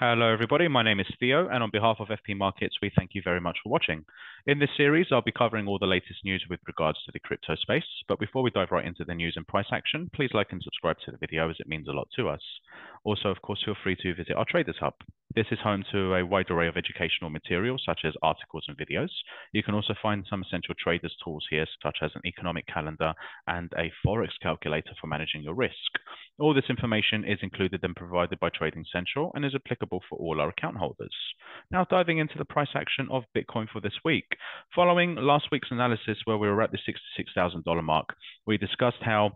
Hello everybody, my name is Theo, and on behalf of FP Markets, we thank you very much for watching. In this series, I'll be covering all the latest news with regards to the crypto space, but before we dive right into the news and price action, please like and subscribe to the video as it means a lot to us. Also, of course, feel free to visit our Traders Hub. This is home to a wide array of educational material, such as articles and videos. You can also find some essential traders tools here, such as an economic calendar and a Forex calculator for managing your risk. All this information is included and provided by Trading Central and is applicable for all our account holders. Now diving into the price action of Bitcoin for this week. Following last week's analysis where we were at the $66,000 mark, we discussed how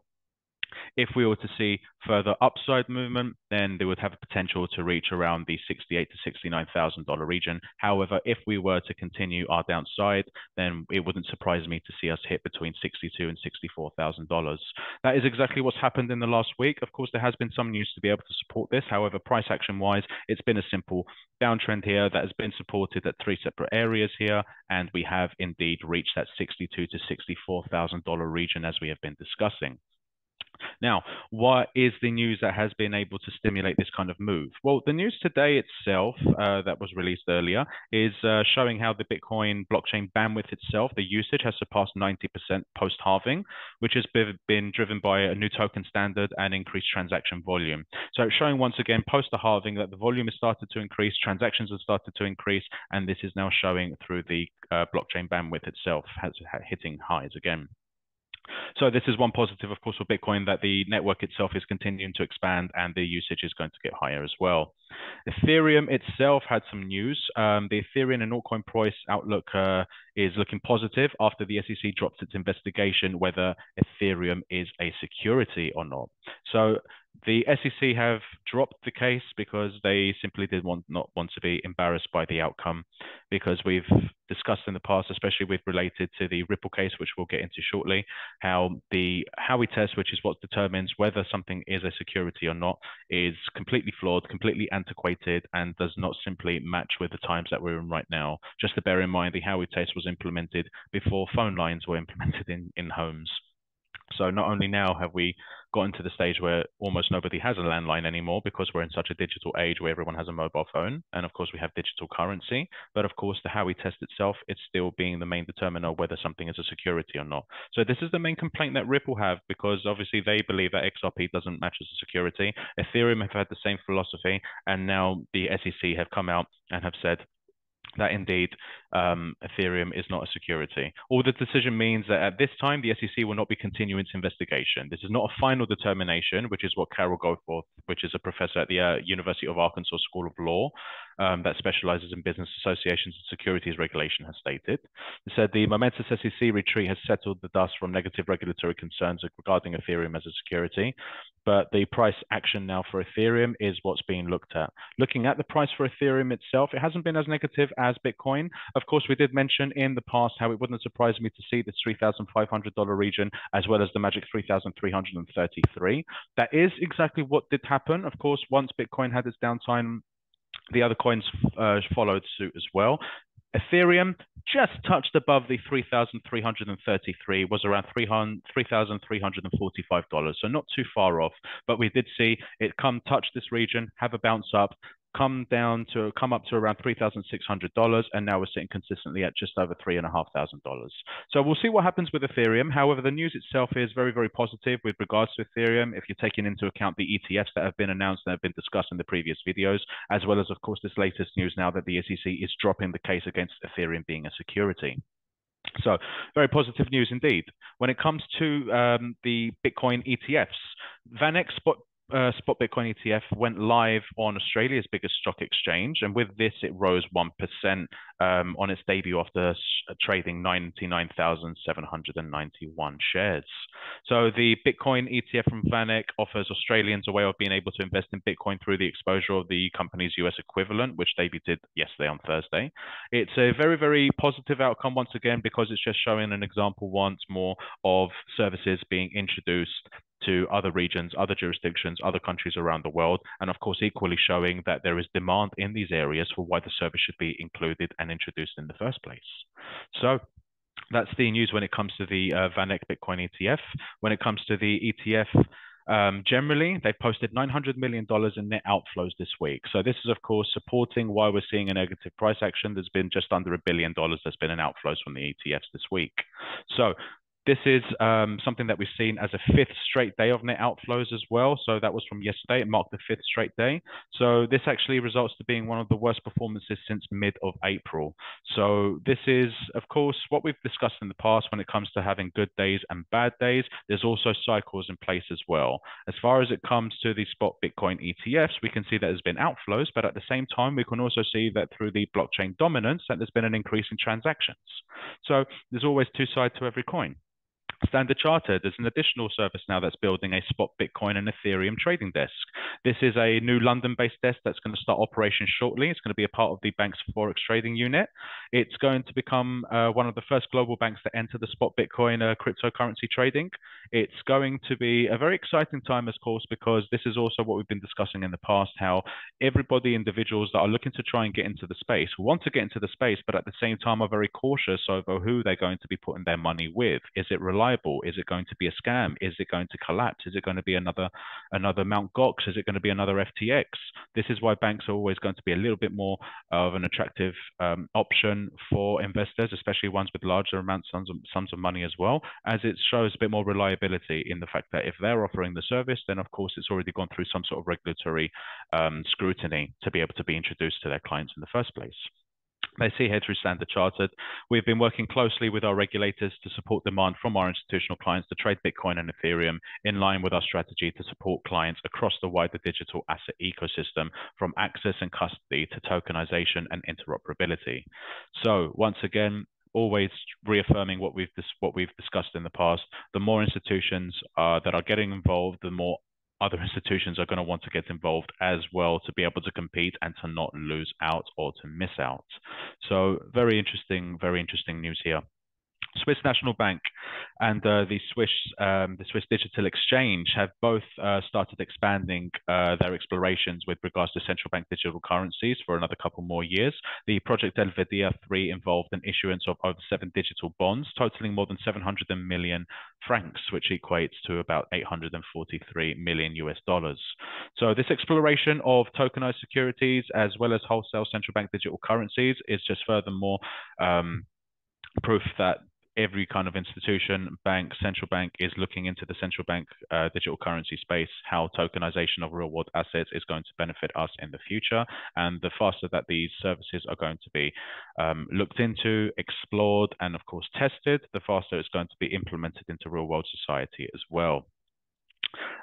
if we were to see further upside movement, then they would have a potential to reach around the $68,000 to $69,000 region. However, if we were to continue our downside, then it wouldn't surprise me to see us hit between $62,000 and $64,000. That is exactly what's happened in the last week. Of course, there has been some news to be able to support this. However, price action-wise, it's been a simple downtrend here that has been supported at three separate areas here, and we have indeed reached that $62,000 to $64,000 region as we have been discussing. Now, what is the news that has been able to stimulate this kind of move? Well, the news today itself that was released earlier is showing how the Bitcoin blockchain bandwidth itself, the usage has surpassed 90% post-halving, which has been driven by a new token standard and increased transaction volume. So it's showing once again post the halving that the volume has started to increase, transactions have started to increase, and this is now showing through the blockchain bandwidth itself has hitting highs again. So this is one positive, of course, for Bitcoin, that the network itself is continuing to expand and the usage is going to get higher as well. Ethereum itself had some news. The Ethereum and altcoin price outlook is looking positive after the SEC dropped its investigation whether Ethereum is a security or not. So the SEC have dropped the case because they simply did not want to be embarrassed by the outcome, because we've discussed in the past, especially with related to the Ripple case, which we'll get into shortly, how the Howey test, which is what determines whether something is a security or not, is completely flawed, completely antiquated, and does not simply match with the times that we're in right now. Just to bear in mind, the Howey test was implemented before phone lines were implemented in homes. So not only now have we gotten to the stage where almost nobody has a landline anymore because we're in such a digital age where everyone has a mobile phone, and of course we have digital currency, but of course the Howey test itself is still being the main determiner of whether something is a security or not. So this is the main complaint that Ripple have, because obviously they believe that XRP doesn't match as a security. Ethereum have had the same philosophy, and now the SEC have come out and have said that indeed Ethereum is not a security. All the decision means that at this time, the SEC will not be continuing its investigation. This is not a final determination, which is what Carol Goforth, which is a professor at the University of Arkansas School of Law that specializes in business associations and securities regulation, has stated. It said the momentous SEC retreat has settled the dust from negative regulatory concerns regarding Ethereum as a security, but the price action now for Ethereum is what's being looked at. Looking at the price for Ethereum itself, it hasn't been as negative as Bitcoin. Of course, we did mention in the past how it wouldn't surprise me to see the $3,500 region as well as the magic $3,333. That is exactly what did happen. Of course, once Bitcoin had its downtime, the other coins followed suit as well. Ethereum just touched above the 3,333, was around $3,345, so not too far off. But we did see it come touch this region, have a bounce up, come up to around $3,600, and now we're sitting consistently at just over $3,500. So we'll see what happens with Ethereum. However, the news itself is very, very positive with regards to Ethereum, if you're taking into account the ETFs that have been announced and have been discussed in the previous videos, as well as, of course, this latest news now that the SEC is dropping the case against Ethereum being a security. So very positive news indeed. When it comes to the Bitcoin ETFs, VanEck Spot Bitcoin ETF went live on Australia's biggest stock exchange, and with this it rose 1% on its debut after trading 99,791 shares. So the Bitcoin ETF from VanEck offers Australians a way of being able to invest in Bitcoin through the exposure of the company's US equivalent, which debuted yesterday on Thursday. It's a very, very positive outcome once again, because it's just showing an example once more of services being introduced to other regions, other jurisdictions, other countries around the world, and of course equally showing that there is demand in these areas for why the service should be included and introduced in the first place. So that's the news when it comes to the VanEck Bitcoin ETF. When it comes to the ETF Generally, they posted $900 million in net outflows this week. So this is, of course, supporting why we're seeing a negative price action. There's been just under $1 billion that's been in outflows from the ETFs this week. So this is something that we've seen as a fifth straight day of net outflows as well. So that was from yesterday. It marked the fifth straight day. So this actually results to being one of the worst performances since mid of April. So this is, of course, what we've discussed in the past when it comes to having good days and bad days. There's also cycles in place as well. As far as it comes to the spot Bitcoin ETFs, we can see that there's been outflows, but at the same time, we can also see that through the blockchain dominance that there's been an increase in transactions. So there's always two sides to every coin. Standard Chartered, there's an additional service now that's building a spot Bitcoin and Ethereum trading desk. This is a new London-based desk that's going to start operation shortly. It's going to be a part of the bank's Forex trading unit. It's going to become one of the first global banks to enter the spot Bitcoin cryptocurrency trading. It's going to be a very exciting time, of course, because this is also what we've been discussing in the past, how everybody, individuals that are looking to try and get into the space, want to get into the space, but at the same time are very cautious over who they're going to be putting their money with. Is it reliable? Is it going to be a scam? Is it going to collapse? Is it going to be another Mt. Gox? Is it going to be another FTX? This is why banks are always going to be a little bit more of an attractive option for investors, especially ones with larger amounts sums of money as well, as it shows a bit more reliability in the fact that if they're offering the service, then of course it's already gone through some sort of regulatory scrutiny to be able to be introduced to their clients in the first place. They see here through Standard Chartered, we've been working closely with our regulators to support demand from our institutional clients to trade Bitcoin and Ethereum in line with our strategy to support clients across the wider digital asset ecosystem, from access and custody to tokenization and interoperability. So once again, always reaffirming what we've discussed in the past, the more institutions that are getting involved, the more other institutions are going to want to get involved as well to be able to compete and to not lose out or to miss out. So very interesting news here. Swiss National Bank and the Swiss Digital Exchange have both started expanding their explorations with regards to central bank digital currencies for another couple more years. The Project Helvetia III involved an issuance of over 7 digital bonds, totaling more than 700 million francs, which equates to about $843 million. So this exploration of tokenized securities as well as wholesale central bank digital currencies is just furthermore proof that every kind of institution, bank, central bank is looking into the central bank digital currency space, how tokenization of real-world assets is going to benefit us in the future. And the faster that these services are going to be looked into, explored, and of course tested, the faster it's going to be implemented into real-world society as well.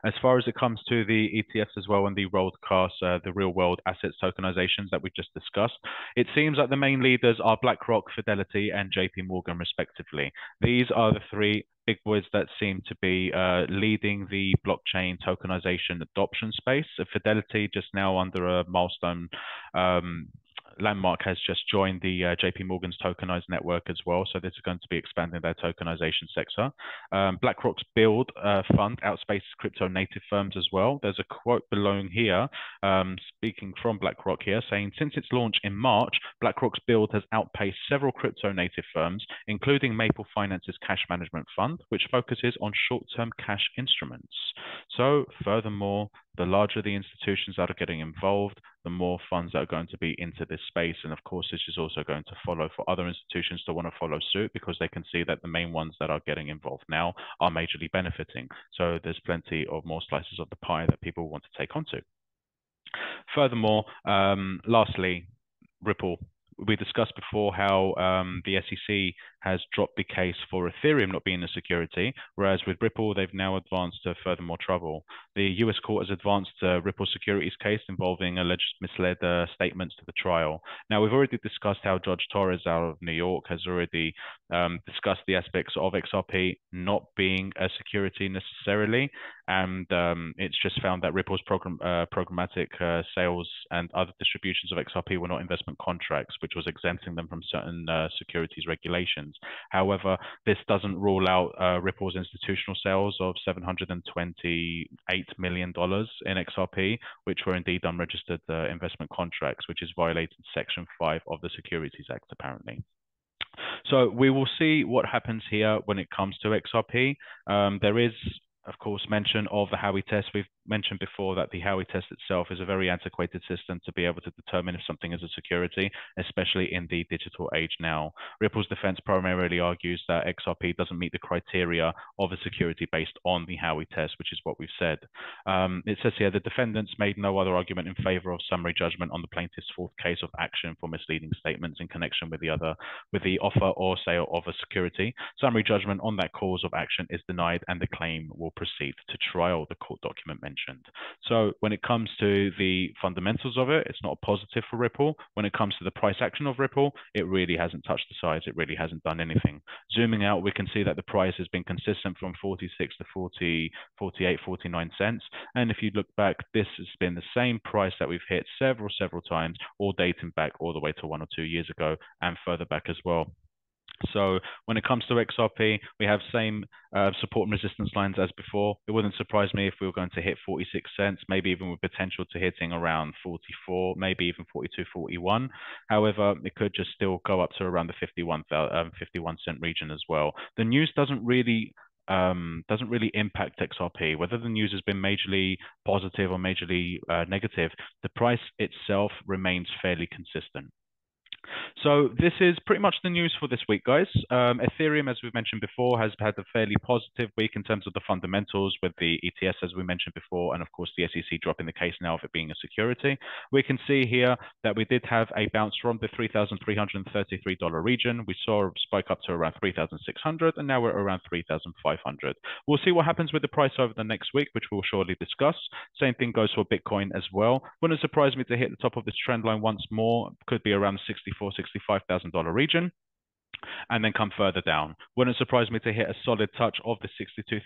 As far as it comes to the ETFs as well and the real-world assets tokenizations that we've just discussed, it seems that the main leaders are BlackRock, Fidelity, and JP Morgan, respectively. These are the three big boys that seem to be leading the blockchain tokenization adoption space. Fidelity just now under a milestone landmark has just joined the JP Morgan's tokenized network as well. So this is going to be expanding their tokenization sector. BlackRock's Build fund outspaced crypto native firms as well. There's a quote below here, speaking from BlackRock here, saying, "Since its launch in March, BlackRock's Build has outpaced several crypto native firms, including Maple Finance's cash management fund, which focuses on short-term cash instruments." So furthermore, the larger the institutions that are getting involved, the more funds that are going to be into this space. And of course, this is also going to follow for other institutions to want to follow suit, because they can see that the main ones that are getting involved now are majorly benefiting. So there's plenty of more slices of the pie that people want to take onto. Furthermore, lastly, Ripple. We discussed before how the SEC has dropped the case for Ethereum not being a security, whereas with Ripple, they've now advanced to furthermore trouble. The US court has advanced Ripple securities case involving alleged misled statements to the trial. Now, we've already discussed how Judge Torres out of New York has already discussed the aspects of XRP not being a security necessarily, and it's just found that Ripple's programmatic sales and other distributions of XRP were not investment contracts, which was exempting them from certain securities regulations. However, this doesn't rule out Ripple's institutional sales of $728 million in XRP, which were indeed unregistered investment contracts, which is violated Section 5 of the Securities Act, apparently. So we will see what happens here when it comes to XRP. There is of course, mention of the Howey test. We've mentioned before that the Howey test itself is a very antiquated system to be able to determine if something is a security, especially in the digital age now. Ripple's defense primarily argues that XRP doesn't meet the criteria of a security based on the Howey test, which is what we've said. It says here, the defendants made no other argument in favor of summary judgment on the plaintiff's fourth case of action for misleading statements in connection with the offer or sale of a security. Summary judgment on that cause of action is denied and the claim will proceed to trial, the court document mentioned. So when it comes to the fundamentals of it, it's not a positive for Ripple. When it comes to the price action of Ripple, it really hasn't touched the sides. It really hasn't done anything. Zooming out, we can see that the price has been consistent from 46 to 40, 48, 49 cents. And if you look back, this has been the same price that we've hit several times, all dating back all the way to 1 or 2 years ago and further back as well. So when it comes to XRP, we have same support and resistance lines as before. It wouldn't surprise me if we were going to hit 46 cents, maybe even with potential to hitting around 44, maybe even 42, 41. However, it could just still go up to around the 51 cent region as well. The news doesn't really impact XRP. Whether the news has been majorly positive or majorly negative, the price itself remains fairly consistent. So this is pretty much the news for this week, guys. Ethereum, as we've mentioned before, has had a fairly positive week in terms of the fundamentals with the ETFs, as we mentioned before, and of course the SEC dropping the case now of it being a security. We can see here that we did have a bounce from the $3,333 region. We saw a spike up to around $3,600, and now we're around $3,500. We'll see what happens with the price over the next week, which we'll surely discuss. Same thing goes for Bitcoin as well. Wouldn't surprise me to hit the top of this trend line once more. Could be around $65,000 region, and then come further down. Wouldn't surprise me to hit a solid touch of the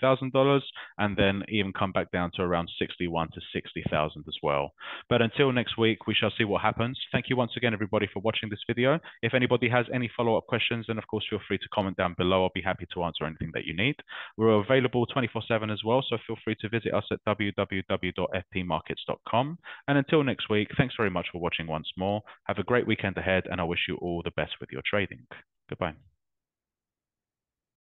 $62,000 and then even come back down to around $61,000 to $60,000 as well. But until next week, we shall see what happens. Thank you once again, everybody, for watching this video. If anybody has any follow-up questions, then of course, feel free to comment down below. I'll be happy to answer anything that you need. We're available 24/7 as well, so feel free to visit us at www.fpmarkets.com. And until next week, thanks very much for watching once more. Have a great weekend ahead, and I wish you all the best with your trading. Goodbye.